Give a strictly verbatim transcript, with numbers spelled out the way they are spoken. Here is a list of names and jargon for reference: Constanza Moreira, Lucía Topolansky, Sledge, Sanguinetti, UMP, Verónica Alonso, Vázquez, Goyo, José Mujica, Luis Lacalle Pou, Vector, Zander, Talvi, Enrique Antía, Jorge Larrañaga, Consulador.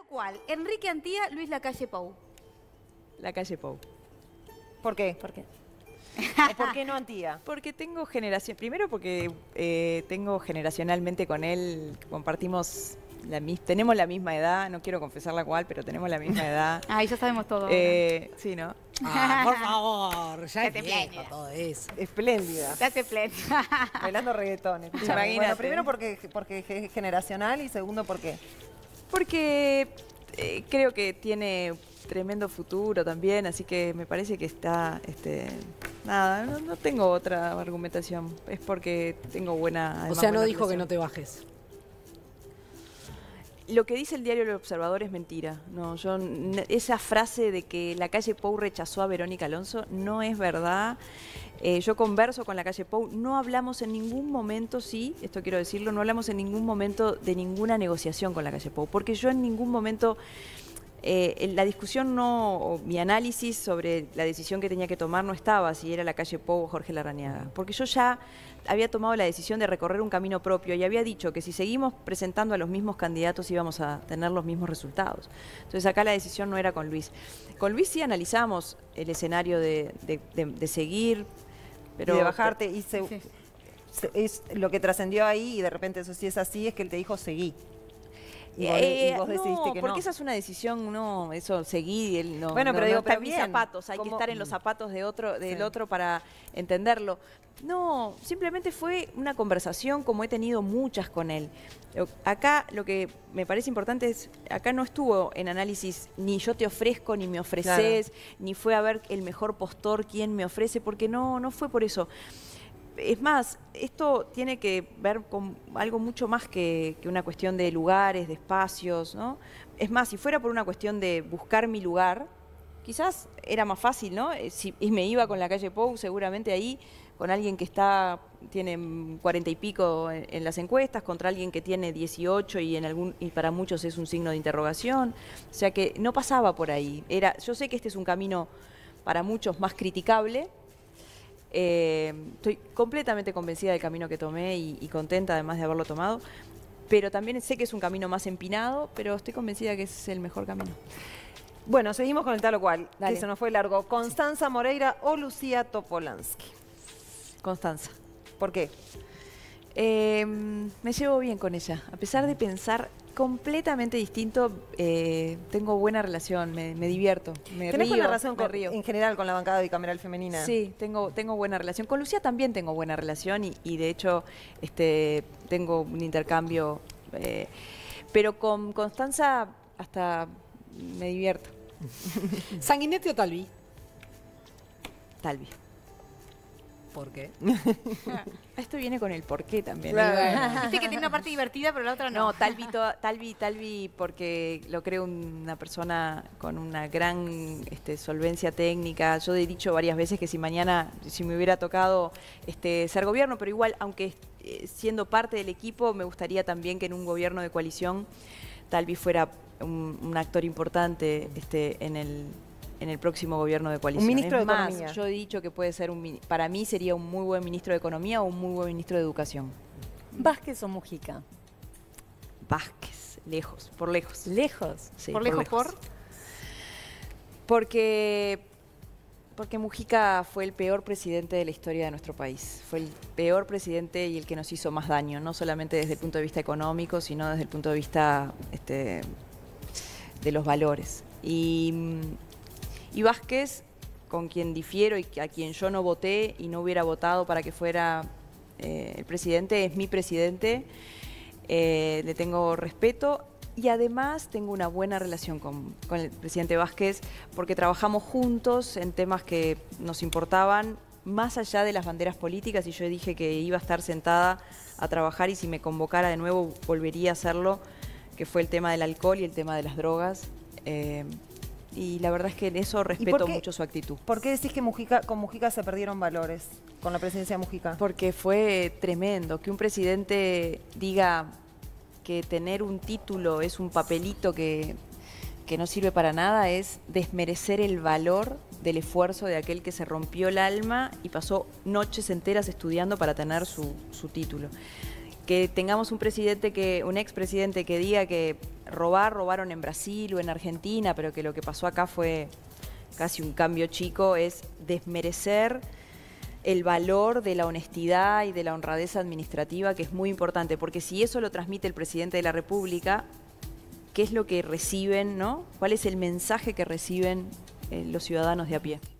lo cual, Enrique Antía, Luis Lacalle Pou. Lacalle Pou. ¿Por qué? ¿Por qué? ¿Por qué no Antía? Porque tengo generación... Primero porque eh, tengo generacionalmente con él, compartimos... La mis, tenemos la misma edad, no quiero confesar la cual, pero tenemos la misma edad. Ah, ya sabemos todo. Eh, sí, ¿no? Ah, por favor, ya es viejo todo eso. Espléndida. Ya es espléndida. Bailando reggaetón. Imagínate. Bueno, primero porque, porque es generacional y segundo porque... Porque eh, creo que tiene tremendo futuro también, así que me parece que está... este Nada, no, no tengo otra argumentación. Es porque tengo buena... O sea, no dijo que no te bajes. Lo que dice el diario El Observador es mentira. No, yo, esa frase de que Lacalle Pou rechazó a Verónica Alonso no es verdad. Eh, yo converso con Lacalle Pou, no hablamos en ningún momento, sí, esto quiero decirlo, no hablamos en ningún momento de ninguna negociación con Lacalle Pou, porque yo en ningún momento... Eh, la discusión no, o mi análisis sobre la decisión que tenía que tomar no estaba si era Lacalle Pou o Jorge Larrañaga, porque yo ya había tomado la decisión de recorrer un camino propio y había dicho que si seguimos presentando a los mismos candidatos íbamos a tener los mismos resultados. Entonces acá la decisión no era con Luis. Con Luis sí analizamos el escenario de, de, de, de seguir, pero y de bajarte y se, sí. se, es lo que trascendió ahí y de repente eso sí es así, es que él te dijo seguí. Y vos, eh, y vos decidiste no, que no. Porque esa es una decisión, no, eso, seguí, él no. Bueno, pero no, digo, no está pero en mis bien, zapatos, hay ¿cómo? Que estar en los zapatos de otro, del sí. otro para entenderlo. No, simplemente fue una conversación como he tenido muchas con él. Acá lo que me parece importante es, acá no estuvo en análisis ni yo te ofrezco, ni me ofreces, claro. ni fue a ver el mejor postor, quién me ofrece, porque no, no fue por eso. Es más, esto tiene que ver con algo mucho más que, que una cuestión de lugares, de espacios, ¿no? Es más, si fuera por una cuestión de buscar mi lugar, quizás era más fácil, ¿no? Si, y me iba con Lacalle Pou, seguramente ahí, con alguien que está tiene cuarenta y pico en, en las encuestas, contra alguien que tiene dieciocho y, en algún, y para muchos es un signo de interrogación. O sea que no pasaba por ahí. Era, yo sé que este es un camino para muchos más criticable, Eh, estoy completamente convencida del camino que tomé y, y contenta además de haberlo tomado, pero también sé que es un camino más empinado, pero estoy convencida que es el mejor camino. Bueno, seguimos con el tal o cual, que se nos fue largo. ¿Constanza Moreira o Lucía Topolansky? Constanza. ¿Por qué? Eh, me llevo bien con ella, a pesar de pensar completamente distinto, eh, tengo buena relación, me, me divierto, me ¿Tenés río, buena relación con, río. En general con la bancada bicameral femenina? Sí, tengo, tengo buena relación, con Lucía también tengo buena relación y, y de hecho este, tengo un intercambio, eh, pero con Constanza hasta me divierto. ¿Sanguinetti o Talvi? Talvi. ¿Por qué? Esto viene con el por qué también. Bueno, bueno. Dice que tiene una parte divertida, pero la otra no. No, Talvi, Talvi, Talvi, porque lo creo una persona con una gran este, solvencia técnica. Yo he dicho varias veces que si mañana, si me hubiera tocado este, ser gobierno, pero igual, aunque eh, siendo parte del equipo, me gustaría también que en un gobierno de coalición Talvi fuera un, un actor importante este, en el... en el próximo gobierno de coalición. Un ministro es de más, Economía. Yo he dicho que puede ser un... Para mí sería un muy buen ministro de Economía o un muy buen ministro de Educación. ¿Vázquez o Mujica? Vázquez, lejos, por lejos. ¿Lejos? Sí, ¿Por, por lejos por? Porque... Porque Mujica fue el peor presidente de la historia de nuestro país. Fue el peor presidente y el que nos hizo más daño, no solamente desde el punto de vista económico, sino desde el punto de vista este, de los valores. Y... Y Vázquez, con quien difiero y a quien yo no voté y no hubiera votado para que fuera eh, el presidente, es mi presidente, eh, le tengo respeto y además tengo una buena relación con, con el presidente Vázquez porque trabajamos juntos en temas que nos importaban más allá de las banderas políticas y yo dije que iba a estar sentada a trabajar y si me convocara de nuevo volvería a hacerlo, que fue el tema del alcohol y el tema de las drogas. Eh, Y la verdad es que en eso respeto mucho su actitud. ¿Por qué decís que Mujica, con Mujica se perdieron valores, con la presidencia de Mujica? Porque fue tremendo que un presidente diga que tener un título es un papelito que, que no sirve para nada, es desmerecer el valor del esfuerzo de aquel que se rompió el alma y pasó noches enteras estudiando para tener su, su título. Que tengamos un presidente que, un expresidente que diga que robar, robaron en Brasil o en Argentina, pero que lo que pasó acá fue casi un cambio chico, es desmerecer el valor de la honestidad y de la honradez administrativa, que es muy importante, porque si eso lo transmite el presidente de la República, ¿qué es lo que reciben, no? ¿Cuál es el mensaje que reciben eh, los ciudadanos de a pie?